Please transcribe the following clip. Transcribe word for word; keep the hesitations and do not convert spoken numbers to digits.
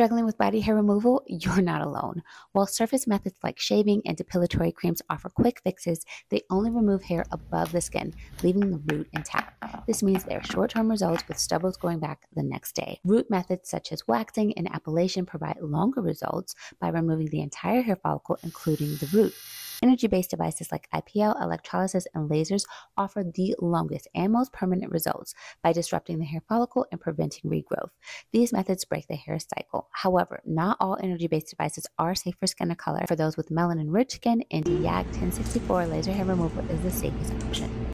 struggling with body hair removal, you're not alone. While surface methods like shaving and depilatory creams offer quick fixes, they only remove hair above the skin, leaving the root intact. This means there are short-term results with stubbles growing back the next day. Root methods such as waxing and appellation provide longer results by removing the entire hair follicle, including the root. Energy-based devices like I P L, electrolysis, and lasers offer the longest and most permanent results by disrupting the hair follicle and preventing regrowth. These methods break the hair cycle. However, not all energy-based devices are safe for skin or color. For those with melanin-rich skin, N D Yag ten sixty-four laser hair removal is the safest option.